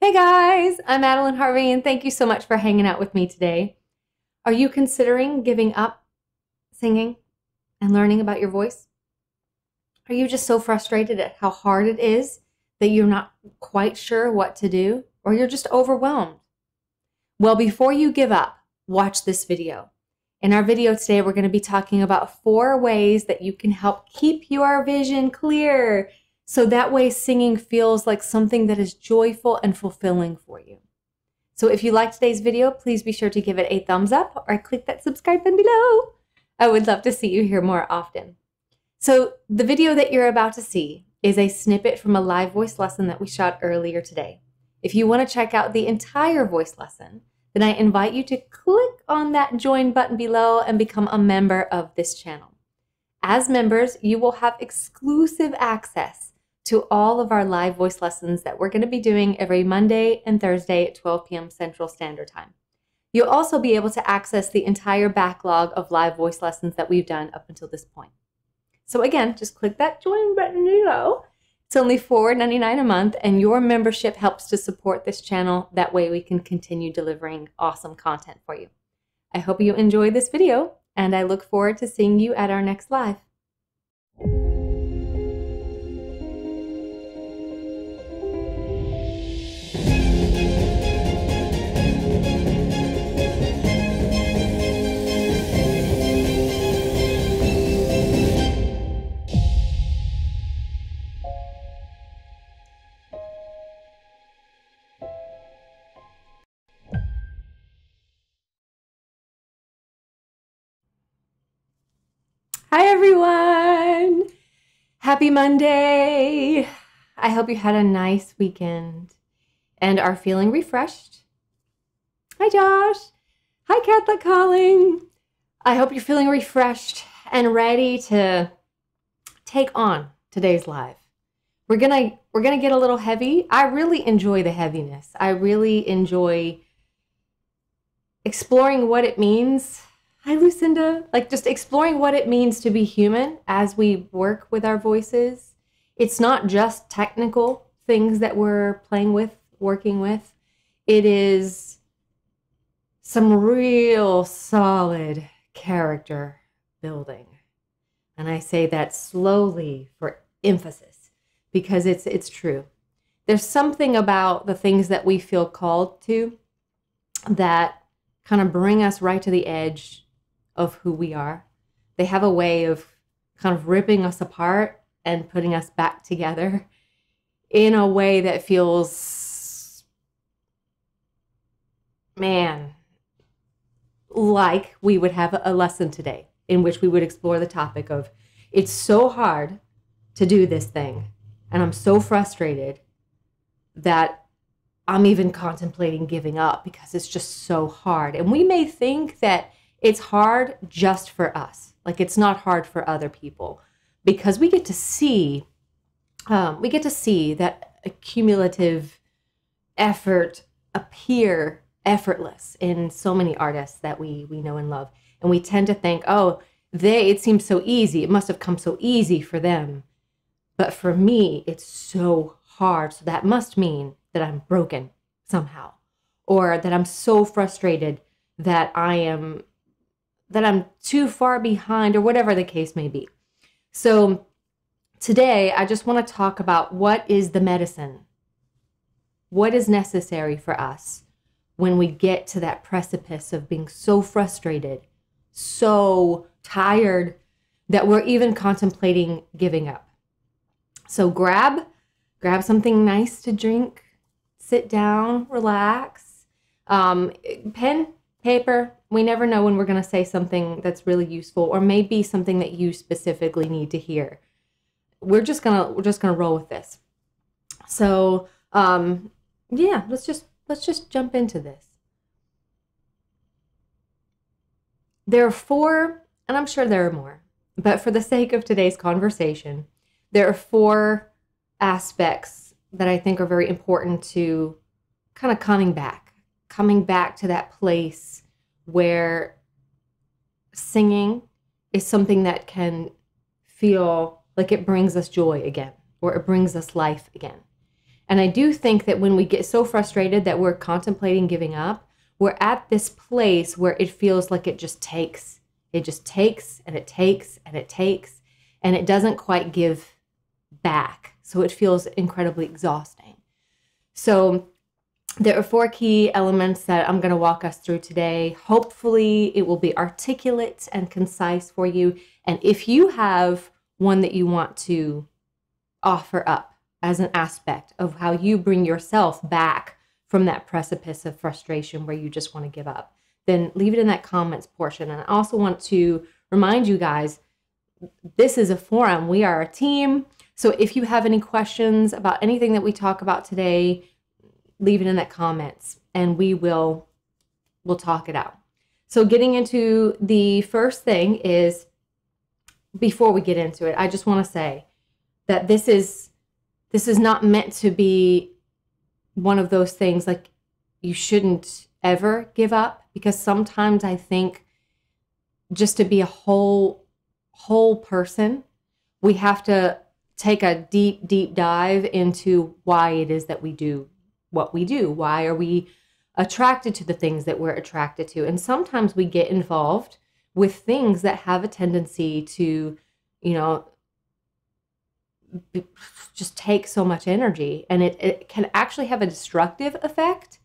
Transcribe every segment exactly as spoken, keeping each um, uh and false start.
Hey guys, I'm Madeleine Harvey and thank you so much for hanging out with me today. Are you considering giving up singing and learning about your voice? Are you just so frustrated at how hard it is that you're not quite sure what to do, or you're just overwhelmed? Well, before you give up, watch this video. In our video today, we're going to be talking about four ways that you can help keep your vision clear. So that way singing feels like something that is joyful and fulfilling for you. So if you liked today's video, please be sure to give it a thumbs up or click that subscribe button below. I would love to see you here more often. So the video that you're about to see is a snippet from a live voice lesson that we shot earlier today. If you want to check out the entire voice lesson, then I invite you to click on that join button below and become a member of this channel. As members, you will have exclusive access to all of our live voice lessons that we're going to be doing every Monday and Thursday at twelve p m Central Standard Time. You'll also be able to access the entire backlog of live voice lessons that we've done up until this point. So again, just click that join button below. It's only four ninety-nine a month, and your membership helps to support this channel. That way we can continue delivering awesome content for you. I hope you enjoy this video, and I look forward to seeing you at our next live. Hi everyone! Happy Monday! I hope you had a nice weekend and are feeling refreshed. Hi Josh! Hi Kathleen Calling! I hope you're feeling refreshed and ready to take on today's live. We're gonna we're gonna get a little heavy. I really enjoy the heaviness. I really enjoy exploring what it means. Hi, Lucinda. Like just exploring what it means to be human as we work with our voices. It's not just technical things that we're playing with, working with. It is some real solid character building. And I say that slowly for emphasis because it's, it's true. There's something about the things that we feel called to that kind of bring us right to the edge of who we are. They have a way of kind of ripping us apart and putting us back together in a way that feels, man, like we would have a lesson today in which we would explore the topic of, it's so hard to do this thing and I'm so frustrated that I'm even contemplating giving up because it's just so hard. And we may think that it's hard just for us. Like it's not hard for other people because we get to see, um, we get to see that accumulative effort appear effortless in so many artists that we, we know and love. And we tend to think, oh, they, it seems so easy. It must have come so easy for them. But for me, it's so hard. So that must mean that I'm broken somehow, or that I'm so frustrated that I am, that I'm too far behind, or whatever the case may be. So today I just want to talk about what is the medicine, what is necessary for us when we get to that precipice of being so frustrated, so tired that we're even contemplating giving up. So grab, grab something nice to drink, sit down, relax, um, pen, paper. We never know when we're going to say something that's really useful, or maybe something that you specifically need to hear. We're just gonna we're just gonna roll with this. So um, yeah, let's just let's just jump into this. There are four, and I'm sure there are more, but for the sake of today's conversation, there are four aspects that I think are very important to kind of coming back. coming back to that place where singing is something that can feel like it brings us joy again, or it brings us life again. And I do think that when we get so frustrated that we're contemplating giving up, we're at this place where it feels like it just takes. It just takes and it takes and it takes, and it doesn't quite give back. So it feels incredibly exhausting. So there are four key elements that I'm going to walk us through today. Hopefully it will be articulate and concise for you. And if you have one that you want to offer up as an aspect of how you bring yourself back from that precipice of frustration where you just want to give up, then leave it in that comments portion. And I also want to remind you guys, this is a forum. We are a team. So if you have any questions about anything that we talk about today, leave it in that comments and we will we'll talk it out. So getting into the first thing is, before we get into it, I just want to say that this is this is not meant to be one of those things like you shouldn't ever give up, because sometimes I think just to be a whole whole person, we have to take a deep, deep dive into why it is that we do what we do. Why are we attracted to the things that we're attracted to? And sometimes we get involved with things that have a tendency to, you know, just take so much energy, and it, it can actually have a destructive effect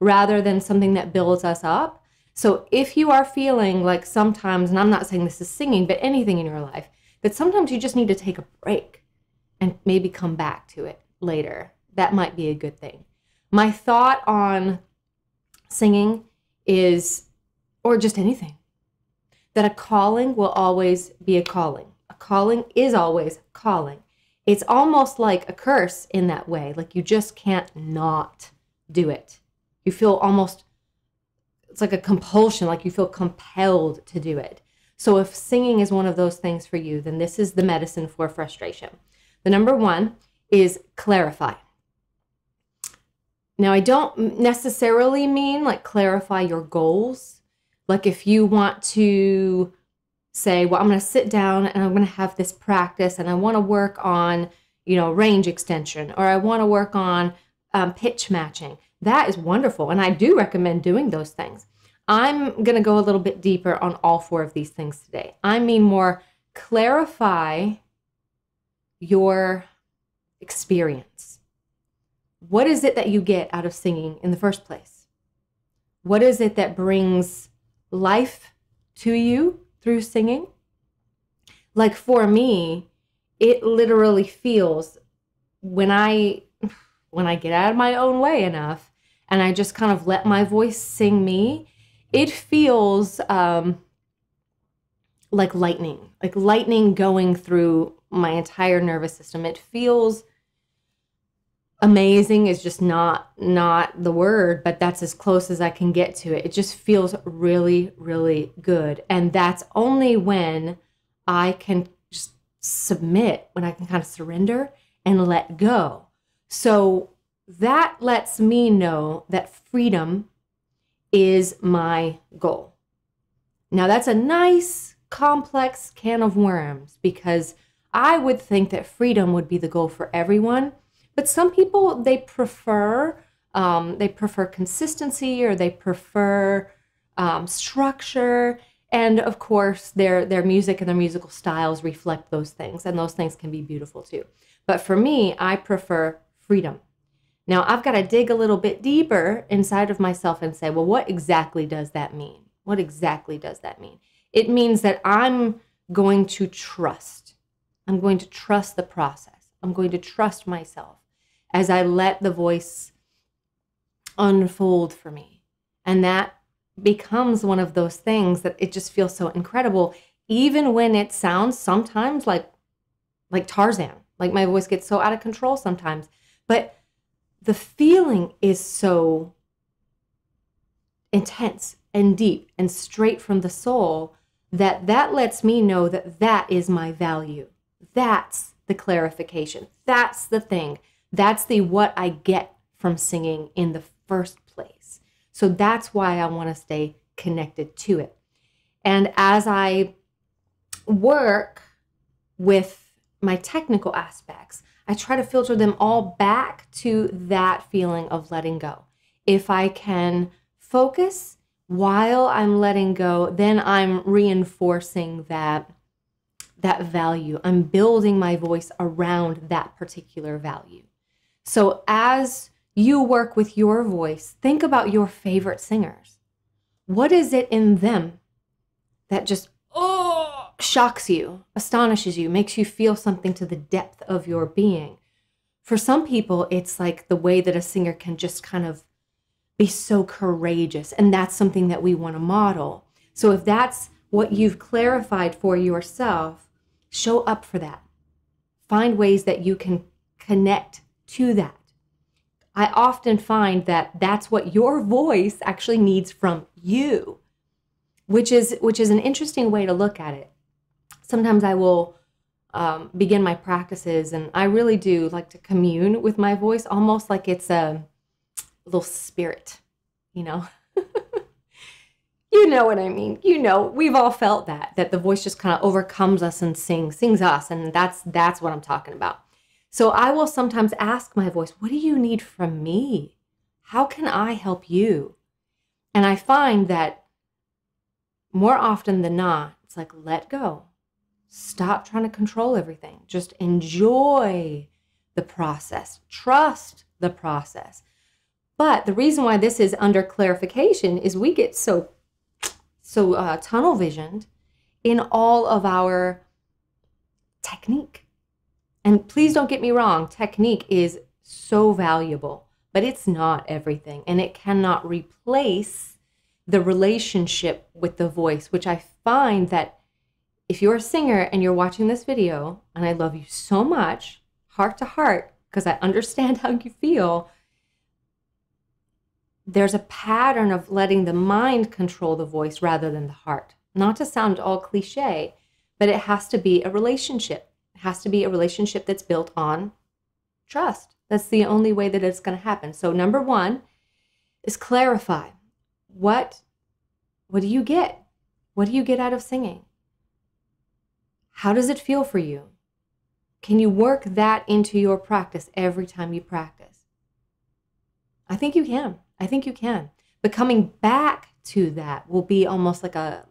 rather than something that builds us up. So if you are feeling like sometimes, and I'm not saying this is singing, but anything in your life, that sometimes you just need to take a break and maybe come back to it later, that might be a good thing. My thought on singing is, or just anything, that a calling will always be a calling. A calling is always calling. It's almost like a curse in that way. Like you just can't not do it. You feel almost, it's like a compulsion, like you feel compelled to do it. So if singing is one of those things for you, then this is the medicine for frustration. The number one is clarify. Now, I don't necessarily mean like clarify your goals. Like if you want to say, well, I'm going to sit down and I'm going to have this practice and I want to work on, you know, range extension, or I want to work on um, pitch matching. That is wonderful. And I do recommend doing those things. I'm going to go a little bit deeper on all four of these things today. I mean more clarify your experience. What is it that you get out of singing in the first place? What is it that brings life to you through singing? Like for me, it literally feels when I when I get out of my own way enough and I just kind of let my voice sing me, it feels um, like lightning, like lightning going through my entire nervous system. It feels amazing is just not not the word, but that's as close as I can get to it. It just feels really, really good. And that's only when I can just submit, when I can kind of surrender and let go. So that lets me know that freedom is my goal. Now that's a nice, complex can of worms, because I would think that freedom would be the goal for everyone. But some people, they prefer, um, they prefer consistency, or they prefer um, structure. And of course, their, their music and their musical styles reflect those things. And those things can be beautiful too. But for me, I prefer freedom. Now, I've got to dig a little bit deeper inside of myself and say, well, what exactly does that mean? What exactly does that mean? It means that I'm going to trust. I'm going to trust the process. I'm going to trust myself as I let the voice unfold for me. And that becomes one of those things that it just feels so incredible, even when it sounds sometimes like, like Tarzan, like my voice gets so out of control sometimes, but the feeling is so intense and deep and straight from the soul that that lets me know that that is my value. That's the clarification. That's the thing. That's the what I get from singing in the first place. So that's why I want to stay connected to it. And as I work with my technical aspects, I try to filter them all back to that feeling of letting go. If I can focus while I'm letting go, then I'm reinforcing that, that value. I'm building my voice around that particular value. So as you work with your voice, think about your favorite singers. What is it in them that just oh, shocks you, astonishes you, makes you feel something to the depth of your being? For some people, it's like the way that a singer can just kind of be so courageous, and that's something that we want to model. So if that's what you've clarified for yourself, show up for that. Find ways that you can connect to that. I often find that that's what your voice actually needs from you, which is, which is an interesting way to look at it. Sometimes I will um, begin my practices, and I really do like to commune with my voice, almost like it's a little spirit, you know. You know what I mean. You know, we've all felt that, that the voice just kind of overcomes us and sings, sings us. And that's, that's what I'm talking about. So I will sometimes ask my voice, what do you need from me? How can I help you? And I find that more often than not, it's like, let go. Stop trying to control everything. Just enjoy the process. Trust the process. But the reason why this is under clarification is we get so, so uh, tunnel visioned in all of our technique. And please don't get me wrong, technique is so valuable, but it's not everything. And it cannot replace the relationship with the voice, which I find that if you're a singer and you're watching this video, and I love you so much, heart to heart, because I understand how you feel, there's a pattern of letting the mind control the voice rather than the heart. Not to sound all cliche, but it has to be a relationship. It has to be a relationship that's built on trust. That's the only way that it's going to happen. So number one is clarify. What, what do you get? What do you get out of singing? How does it feel for you? Can you work that into your practice every time you practice? I think you can. I think you can, but coming back to that will be almost like a,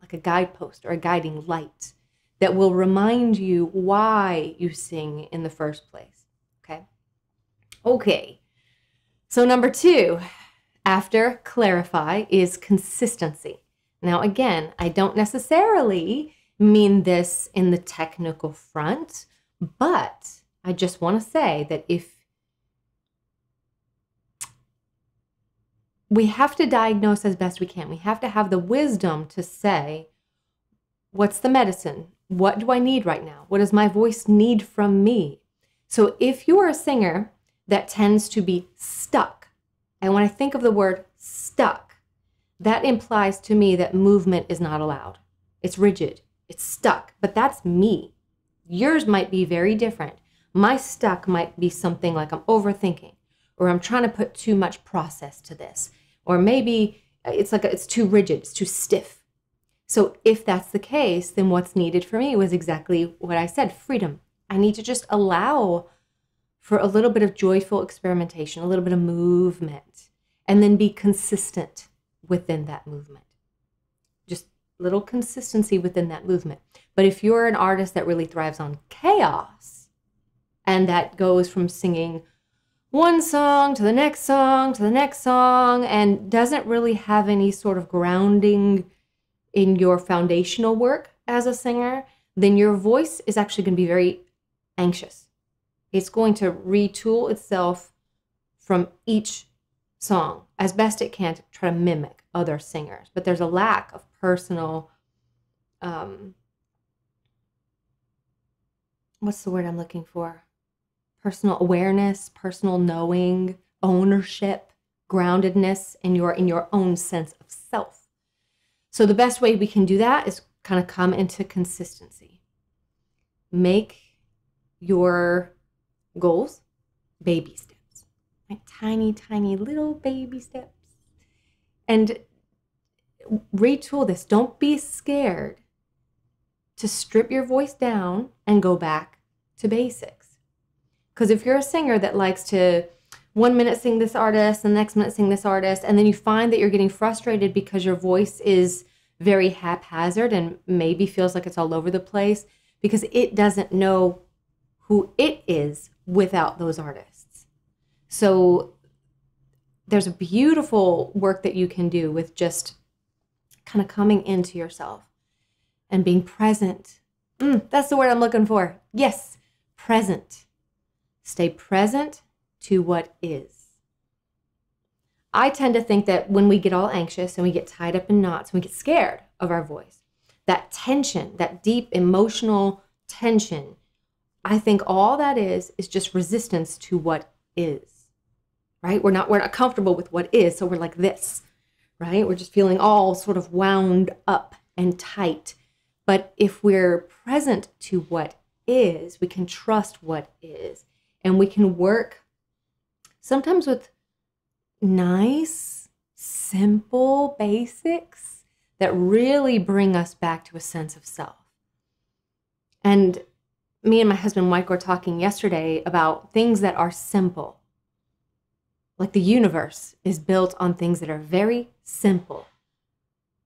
like a guidepost or a guiding light that will remind you why you sing in the first place. Okay. Okay. So number two, after clarify, is consistency. Now, again, I don't necessarily mean this in the technical front, but I just want to say that if we have to diagnose as best we can. We have to have the wisdom to say, what's the medicine? What do I need right now? What does my voice need from me? So if you are a singer that tends to be stuck, and when I think of the word stuck, that implies to me that movement is not allowed. It's rigid. It's stuck. But that's me. Yours might be very different. My stuck might be something like I'm overthinking, or I'm trying to put too much process to this, or maybe it's like a, it's too rigid, it's too stiff. So if that's the case, then what's needed for me was exactly what I said, freedom. I need to just allow for a little bit of joyful experimentation, a little bit of movement, and then be consistent within that movement. Just little consistency within that movement. But if you're an artist that really thrives on chaos, and that goes from singing one song to the next song to the next song, and doesn't really have any sort of grounding in your foundational work as a singer, then your voice is actually going to be very anxious. It's going to retool itself from each song as best it can to try to mimic other singers. But there's a lack of personal, um, what's the word I'm looking for? Personal awareness, personal knowing, ownership, groundedness in your, in your own sense of self. So the best way we can do that is kind of come into consistency. Make your goals baby steps, like tiny, tiny little baby steps. And retool this. Don't be scared to strip your voice down and go back to basics. Because if you're a singer that likes to one minute sing this artist, the next minute sing this artist, and then you find that you're getting frustrated because your voice is very haphazard and maybe feels like it's all over the place because it doesn't know who it is without those artists. So there's a beautiful work that you can do with just kind of coming into yourself and being present. Mm, that's the word I'm looking for. Yes, present. Stay present to what is. I tend to think that when we get all anxious and we get tied up in knots and we get scared of our voice, that tension, that deep emotional tension, I think all that is is just resistance to what is, right? We're not, we're not comfortable with what is, so we're like this, right? We're just feeling all sort of wound up and tight. But if we're present to what is, we can trust what is, and we can work sometimes with nice, simple basics that really bring us back to a sense of self. And me and my husband Mike were talking yesterday about things that are simple. Like the universe is built on things that are very simple.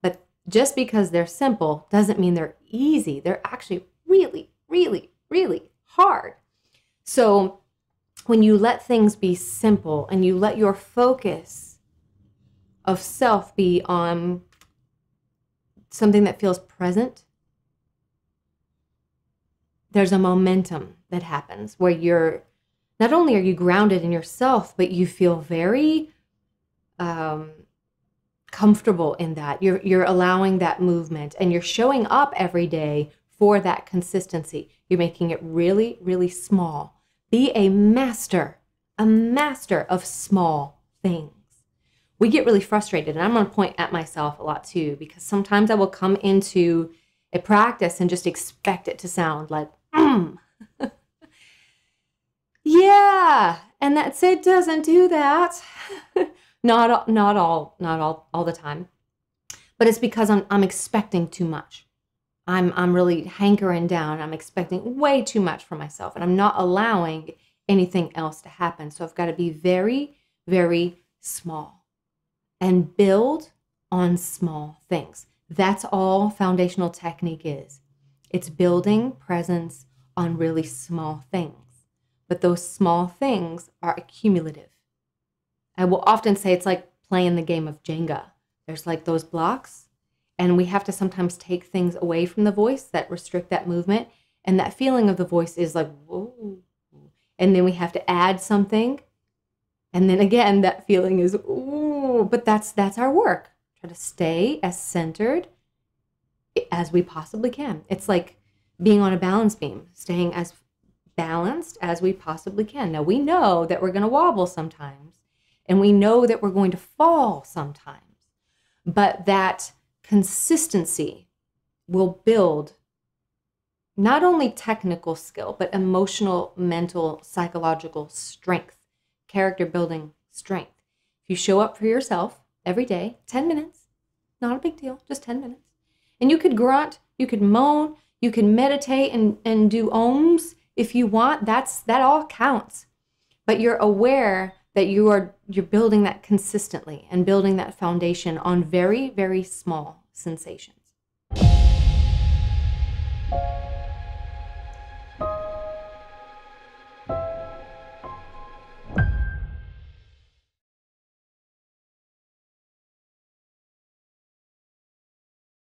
But just because they're simple doesn't mean they're easy. They're actually really, really, really hard. So when you let things be simple and you let your focus of self be on something that feels present, there's a momentum that happens where you're, not only are you grounded in yourself, but you feel very um, comfortable in that. You're, you're allowing that movement and you're showing up every day for that consistency. You're making it really, really small. Be a master, a master of small things. We get really frustrated, and I'm going to point at myself a lot too, because sometimes I will come into a practice and just expect it to sound like, mm. Yeah, and that's it doesn't do that. not, not all, not all, all the time. But it's because I'm, I'm expecting too much. I'm, I'm really hankering down. I'm expecting way too much for myself, and I'm not allowing anything else to happen. So I've got to be very, very small and build on small things. That's all foundational technique is. It's building presence on really small things. But those small things are accumulative. I will often say it's like playing the game of Jenga. There's like those blocks. And we have to sometimes take things away from the voice that restrict that movement. And that feeling of the voice is like, whoa. And then we have to add something. And then again, that feeling is, ooh. But that's, that's our work. Try to stay as centered as we possibly can. It's like being on a balance beam, staying as balanced as we possibly can. Now, we know that we're going to wobble sometimes. And we know that we're going to fall sometimes. But that consistency will build not only technical skill, but emotional, mental, psychological strength, character building strength. If you show up for yourself every day, ten minutes, not a big deal, just ten minutes. And you could grunt, you could moan, you could meditate and, and do ohms if you want. That's, that all counts. But you're aware that you are, you're building that consistently and building that foundation on very, very small sensations.